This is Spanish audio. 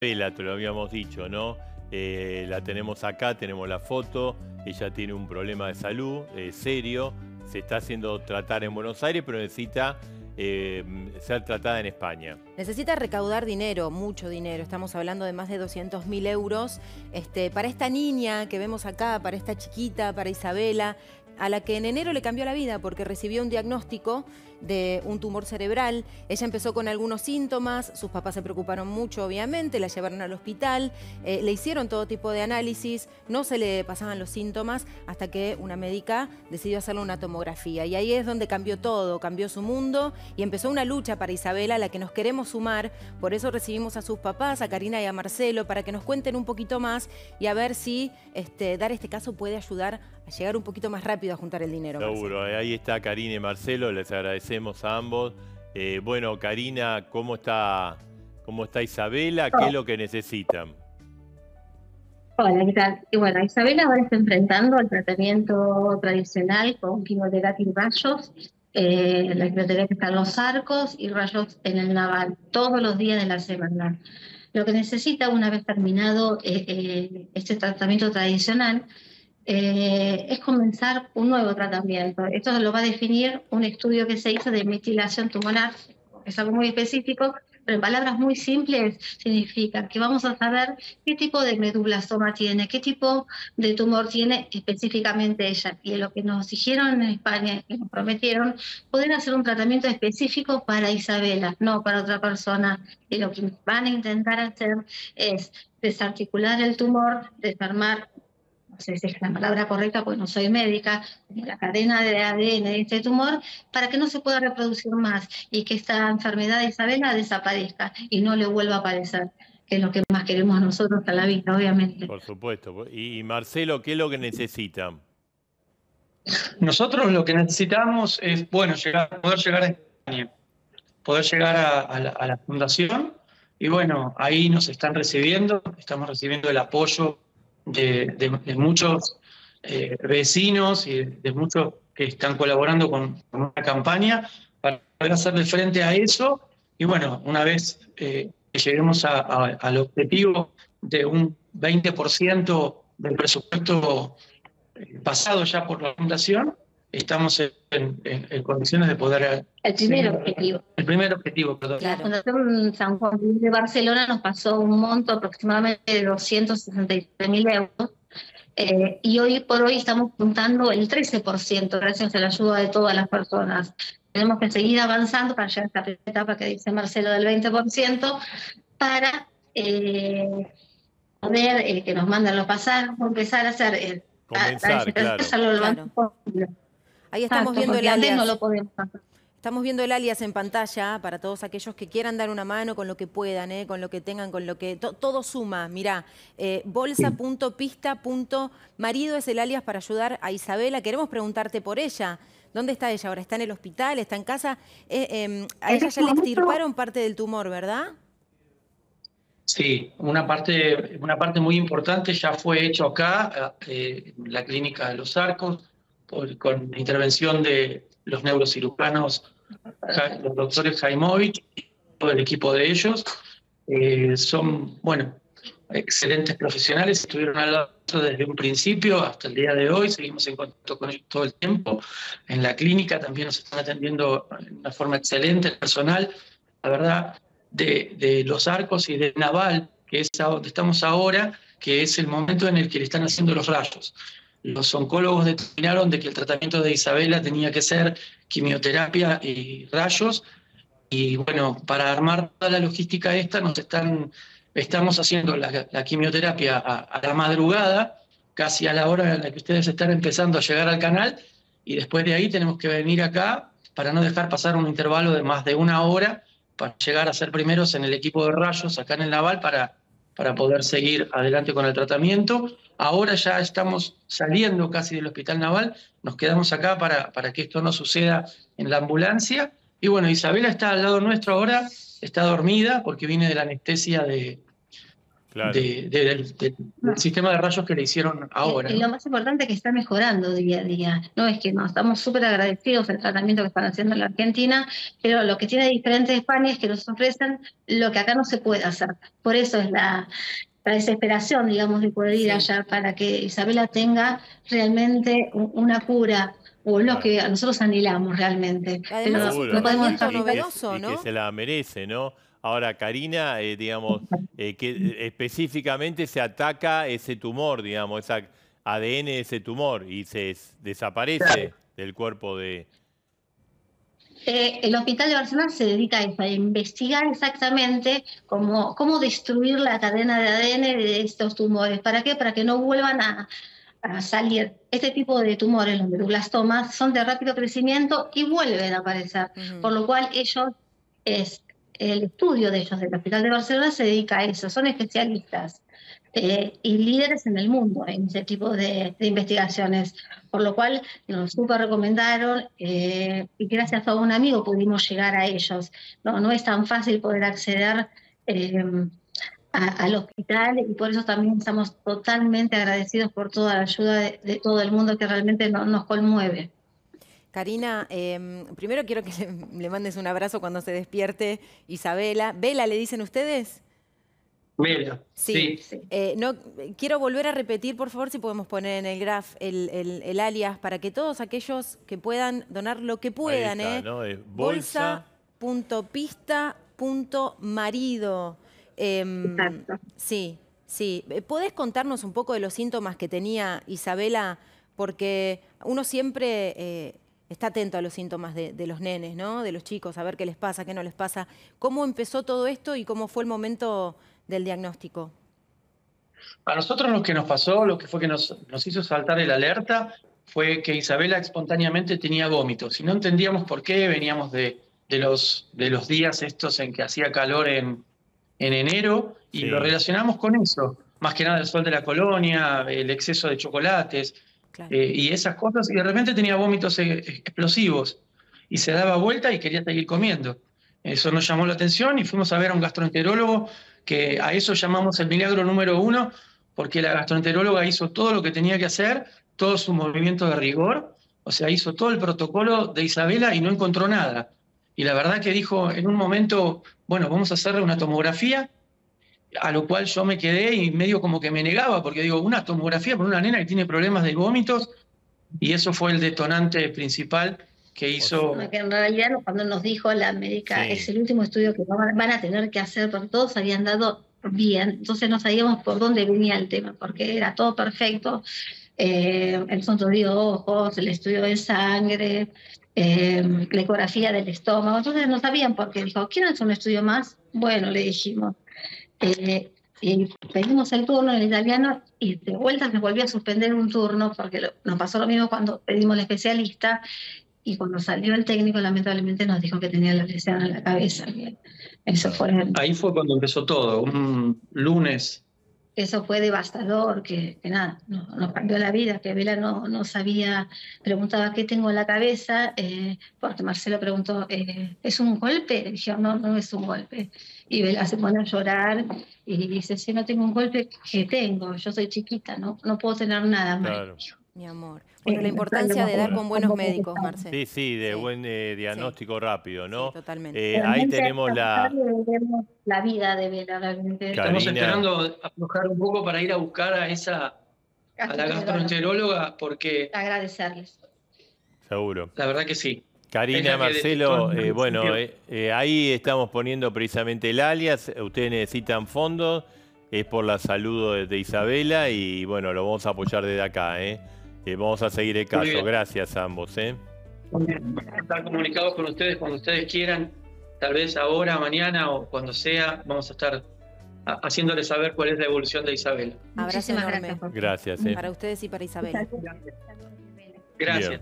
Isabella, te lo habíamos dicho, ¿no? La tenemos acá, tenemos la foto. Ella tiene un problema de salud serio. Se está haciendo tratar en Buenos Aires, pero necesita ser tratada en España. Necesita recaudar dinero, mucho dinero. Estamos hablando de más de 200.000 euros. Para esta niña que vemos acá, para esta chiquita, para Isabella, a la que en enero le cambió la vida porque recibió un diagnóstico de un tumor cerebral. Ella empezó con algunos síntomas, sus papás se preocuparon mucho, obviamente, la llevaron al hospital, le hicieron todo tipo de análisis, no se le pasaban los síntomas, hasta que una médica decidió hacerle una tomografía. Y ahí es donde cambió todo, cambió su mundo y empezó una lucha para Isabella a la que nos queremos sumar. Por eso recibimos a sus papás, a Karina y a Marcelo, para que nos cuenten un poquito más y a ver si dar este caso puede ayudar a llegar un poquito más rápido a juntar el dinero. Seguro, ahí está Karina y Marcelo, les agradecemos a ambos. Bueno, Karina, ¿cómo está Isabella? ¿Qué es lo que necesitan? Hola, ¿qué tal? Y bueno, Isabella ahora está enfrentando el tratamiento tradicional con quimioterapia y rayos. La quimioterapia está en Los Arcos y rayos en el Naval, todos los días de la semana. Lo que necesita, una vez terminado este tratamiento tradicional, es comenzar un nuevo tratamiento. Esto lo va a definir un estudio que se hizo de metilación tumoral, es algo muy específico, pero en palabras muy simples significa que vamos a saber qué tipo de meduloblastoma tiene, qué tipo de tumor tiene específicamente ella. Y lo que nos dijeron en España, que nos prometieron, poder hacer un tratamiento específico para Isabella, no para otra persona. Y lo que van a intentar hacer es desarticular el tumor, desarmar, no sé si es la palabra correcta porque no soy médica, la cadena de ADN de este tumor, para que no se pueda reproducir más y que esta enfermedad de Isabella desaparezca y no le vuelva a aparecer, que es lo que más queremos nosotros a la vista, obviamente. Por supuesto. Y Marcelo, ¿qué es lo que necesitan? Nosotros lo que necesitamos es, bueno, poder llegar a España, poder llegar a la fundación, y bueno, ahí nos están recibiendo, estamos recibiendo el apoyo de muchos vecinos y de muchos que están colaborando con una campaña para poder hacerle frente a eso. Y bueno, una vez que lleguemos al objetivo de un 20% del presupuesto pasado ya por la Fundación, estamos en condiciones de poder... El primer objetivo. El primer objetivo, perdón. La Fundación San Juan de Barcelona nos pasó un monto aproximadamente de 263.000 euros y hoy por hoy estamos juntando el 13% gracias a la ayuda de todas las personas. Tenemos que seguir avanzando para llegar a esta etapa que dice Marcelo del 20% para poder, que nos mandan los pasajes, empezar a hacer... Comenzar, claro. Ahí estamos viendo el alias. No lo podemos hacer. Estamos viendo el alias en pantalla para todos aquellos que quieran dar una mano con lo que puedan, con lo que tengan, con lo que... todo suma, mirá. Bolsa.pista.marido es el alias para ayudar a Isabella. Queremos preguntarte por ella. ¿Dónde está ella ahora? ¿Está en el hospital? ¿Está en casa? A ella ya le extirparon parte del tumor, ¿verdad? Sí, una parte muy importante ya fue hecho acá, en la Clínica de los Arcos, con la intervención de los neurocirujanos, los doctores Jaimovich, todo el equipo de ellos. Son, bueno, excelentes profesionales, estuvieron al lado desde un principio hasta el día de hoy, seguimos en contacto con ellos todo el tiempo. En la clínica también nos están atendiendo de una forma excelente, el personal, la verdad, de Los Arcos y de Naval, que es donde estamos ahora, que es el momento en el que le están haciendo los rayos. Los oncólogos determinaron de que el tratamiento de Isabella tenía que ser quimioterapia y rayos. Y bueno, para armar toda la logística esta, estamos haciendo la quimioterapia a la madrugada, casi a la hora en la que ustedes están empezando a llegar al canal, y después de ahí tenemos que venir acá para no dejar pasar un intervalo de más de una hora para llegar a ser primeros en el equipo de rayos acá en el Naval para poder seguir adelante con el tratamiento. Ahora ya estamos saliendo casi del Hospital Naval, nos quedamos acá para que esto no suceda en la ambulancia. Y bueno, Isabella está al lado nuestro ahora, está dormida porque viene de la anestesia de, claro, del sistema de rayos que le hicieron ahora. Y lo más importante es que está mejorando día a día. No es que no, estamos súper agradecidos del tratamiento que están haciendo en la Argentina, pero lo que tiene diferente de España es que nos ofrecen lo que acá no se puede hacer. Por eso es la desesperación, digamos, de poder ir allá para que Isabella tenga realmente una cura, o lo que nosotros anhelamos realmente. Además, pero no podemos dejar novedoso, ¿no? Que se la merece, ¿no? Ahora, Karina, digamos, que específicamente se ataca ese tumor, digamos, ese ADN de ese tumor, y se desaparece del cuerpo de... el Hospital de Barcelona se dedica a eso, a investigar exactamente cómo destruir la cadena de ADN de estos tumores. ¿Para qué? Para que no vuelvan a salir. Este tipo de tumores, los meduloblastoma, son de rápido crecimiento y vuelven a aparecer. Por lo cual ellos, el estudio de ellos del Hospital de Barcelona se dedica a eso. Son especialistas y líderes en el mundo en ese tipo de investigaciones. Por lo cual nos súper recomendaron y gracias a un amigo pudimos llegar a ellos. No es tan fácil poder acceder al hospital, y por eso también estamos totalmente agradecidos por toda la ayuda de todo el mundo, que realmente nos conmueve. Karina, primero quiero que le mandes un abrazo cuando se despierte Isabella. ¿Vela le dicen ustedes? Vela, sí. No, quiero volver a repetir, por favor, si podemos poner en el graph el alias, para que todos aquellos que puedan donar lo que puedan. Ahí está, ¿no? Es bolsa.pista.marido. Sí. ¿Podés contarnos un poco de los síntomas que tenía Isabella? Porque uno siempre está atento a los síntomas de los nenes, ¿no? De los chicos, a ver qué les pasa, qué no les pasa. ¿Cómo empezó todo esto y cómo fue el momento del diagnóstico? A nosotros lo que nos pasó, lo que fue que nos hizo saltar el alerta, fue que Isabella espontáneamente tenía vómitos. Y no entendíamos por qué. Veníamos de los días estos en que hacía calor en enero, y lo relacionamos con eso, más que nada el sol de la colonia, el exceso de chocolates, y esas cosas, y de repente tenía vómitos explosivos, y se daba vuelta y quería seguir comiendo. Eso nos llamó la atención y fuimos a ver a un gastroenterólogo, que a eso llamamos el milagro número 1, porque la gastroenteróloga hizo todo lo que tenía que hacer, todo su movimiento de rigor, o sea, hizo todo el protocolo de Isabella y no encontró nada. Y la verdad que dijo en un momento, bueno, vamos a hacerle una tomografía, a lo cual yo me quedé y medio como que me negaba, porque digo, una tomografía por una nena que tiene problemas de vómitos, y eso fue el detonante principal que hizo... Que en realidad cuando nos dijo la médica, es el último estudio que van a tener que hacer, porque todos habían dado bien, entonces no sabíamos por dónde venía el tema, porque era todo perfecto, el sondeo de ojos, el estudio de sangre... la ecografía del estómago, entonces no sabían por qué. Dijo, ¿quieren hacer un estudio más? Bueno, le dijimos. Y pedimos el turno en el italiano y de vuelta nos volvió a suspender un turno, porque nos pasó lo mismo cuando pedimos el especialista, y cuando salió el técnico lamentablemente nos dijo que tenía la lesión en la cabeza. Eso fue ahí fue cuando empezó todo, un lunes. Eso fue devastador, que nada, nos cambió la vida, que Vela no sabía, preguntaba qué tengo en la cabeza, porque Marcelo preguntó, ¿es un golpe? Le dije, no es un golpe. Y Vela se pone a llorar y dice, si no tengo un golpe, ¿qué tengo? Yo soy chiquita, no puedo tener nada más. Claro. Mi amor. Bueno, la importancia de dar con buenos médicos, Marcelo. Sí, de buen diagnóstico rápido, ¿no? Sí, totalmente. Ahí tenemos la vida de Vela, realmente. Estamos esperando aflojar un poco para ir a buscar a la gastroenteróloga, porque... Agradecerles. Seguro. La verdad que sí. Karina, Marcelo, ahí estamos poniendo precisamente el alias. Ustedes necesitan fondos. Es por la salud de Isabella y, bueno, lo vamos a apoyar desde acá, ¿eh? Vamos a seguir el caso. Gracias a ambos. Vamos a estar comunicados con ustedes cuando ustedes quieran, tal vez ahora, mañana o cuando sea. Vamos a estar haciéndoles saber cuál es la evolución de Isabella. Muchísimas gracias. Gracias. Para ustedes y para Isabella. Gracias.